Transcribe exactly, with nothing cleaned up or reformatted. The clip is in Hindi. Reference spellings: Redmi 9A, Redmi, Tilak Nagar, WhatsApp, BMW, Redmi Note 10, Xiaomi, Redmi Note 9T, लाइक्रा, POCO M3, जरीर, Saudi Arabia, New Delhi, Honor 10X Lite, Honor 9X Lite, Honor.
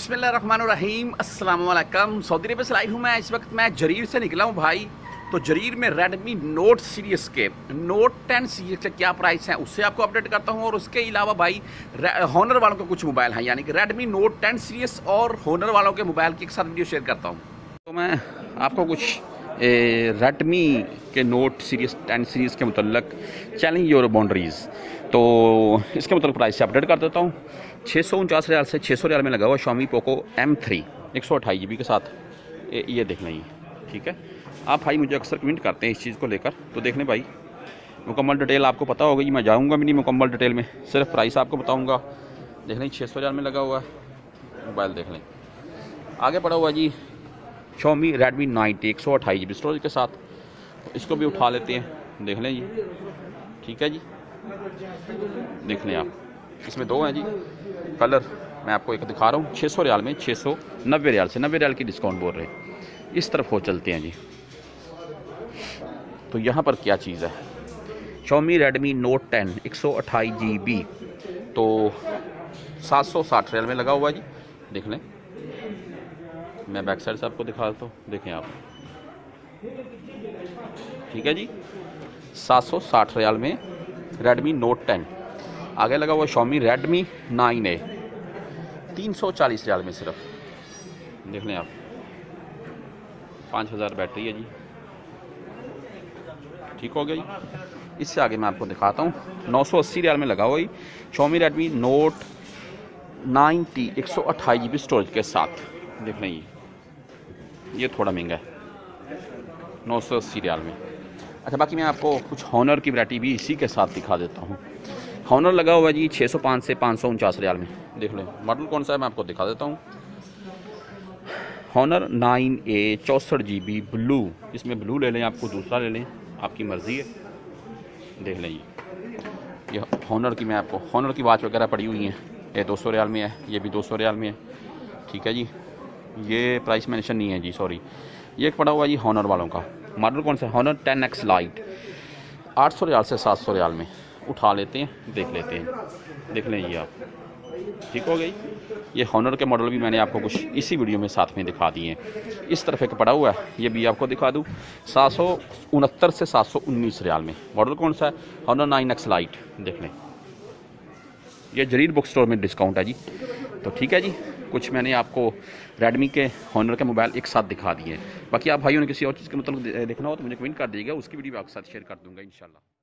बिस्मिल्लाहिर्रहमानिर्रहीम अस्सलाम वालेकुम। सऊदी अरब से लाइव हूँ मैं। इस वक्त मैं जरीर से निकला हूँ भाई। तो जरीर में रेडमी नोट सीरीज़ के नोट टेन सीरीज़ के क्या प्राइस हैं उससे आपको अपडेट करता हूँ। और उसके अलावा भाई हॉनर वालों के कुछ मोबाइल हैं, यानी कि रेडमी नोट टेन सीरीज़ और हॉनर वालों के मोबाइल की एक साथ वीडियो शेयर करता हूँ। तो मैं आपको कुछ रेडमी के नोट सीरीज़ टेन सीरीज़ के मतलब चैलेंज योर बाउंड्रीज़ तो इसके मतलब प्राइस से अपडेट कर देता हूँ। छः सौ उनचास हज़ार से छः सौ हज़ार में लगा हुआ शॉमी पोको एम थ्री एक सौ अट्ठाईस जी बी के साथ ए, ये देखना ही ठीक है। आप भाई मुझे अक्सर कमेंट करते हैं इस चीज़ को लेकर, तो देख लें भाई मुकम्मल डिटेल आपको पता होगी। मैं जाऊँगा भी नहीं मुकम्मल डिटेल में, सिर्फ प्राइस आपको बताऊँगा। देख लें छः सौ हज़ार में लगा हुआ मोबाइल, देख लें आगे पड़ा हुआ जी शॉमी रेडमी नाइन्टी एक सौ अट्ठाईस जी बी स्टोरेज के साथ, इसको भी उठा लेते हैं। देख लें जी ठीक है जी, देख लें आप इसमें दो हैं जी कलर, मैं आपको एक दिखा रहा हूँ। छः सौ रियाल में छः सौ नब्बे रियाल से नब्बे रियाल की डिस्काउंट बोल रहे हैं। इस तरफ हो चलते हैं जी। तो यहाँ पर क्या चीज़ है, Xiaomi Redmi Note टेन एक सौ अट्ठाईस जी बी तो सात सौ साठ रियाल में लगा हुआ है जी। देख लें मैं बैक साइड से आपको दिखा देता हूँ, देखें आप ठीक है जी। सात सौ साठ रियाल में Redmi Note टेन। आगे लगा हुआ Xiaomi Redmi नाइन ए तीन सौ चालीस रियाल में सिर्फ, देख लें आप पाँच हज़ार बैटरी है जी। ठीक हो गया जी। इससे आगे मैं आपको दिखाता हूँ नौ सौ अस्सी रियाल में लगा हुआ Xiaomi Redmi Note नाइन्टी एक सौ अट्ठाईस जी बी स्टोरेज के साथ, देख लें ये ये थोड़ा महंगा है नौ सौ अस्सी रियाल में। अच्छा बाकी मैं आपको कुछ Honor की वैरायटी भी इसी के साथ दिखा देता हूँ। Honor लगा हुआ जी छः सौ पाँच से पाँच सौ उनचास रियाल में, देख लो मॉडल कौन सा है मैं आपको दिखा देता हूँ। Honor नाइन ए चौंसठ जी बी ब्लू, इसमें ब्लू ले लें आपको दूसरा ले लें आपकी मर्ज़ी है। देख लें ये ये Honor की, मैं आपको Honor की वॉच वगैरह पड़ी हुई है। ये दो सौ रियाल में है, ये भी दो सौ रियाल में है ठीक है जी। ये प्राइस मेंशन नहीं है जी सॉरी। ये एक पड़ा हुआ जी Honor वालों का, मॉडल कौन सा है Honor टेन एक्स Lite आठ सौ रियाल से सात सौ रियाल में, उठा लेते हैं देख लेते हैं। देख लें ये आप ठीक हो गई। ये Honor के मॉडल भी मैंने आपको कुछ इसी वीडियो में साथ में दिखा दिए हैं। इस तरफ एक पड़ा हुआ है ये भी आपको दिखा दूँ सात सौ उनहत्तर से सात सौ उन्नीस रियाल में, मॉडल कौन सा है Honor नाइन एक्स Lite, देख लें ये जरीर बुक स्टोर में डिस्काउंट है जी। तो ठीक है जी, कुछ मैंने आपको Redmi के Honor के मोबाइल एक साथ दिखा दिए हैं। बाकी आप भाइयों ने किसी और चीज़ के मतलब देखना हो तो मुझे कमेंट कर दीजिएगा, उसकी वीडियो आपके साथ शेयर कर दूँगा इंशाल्लाह।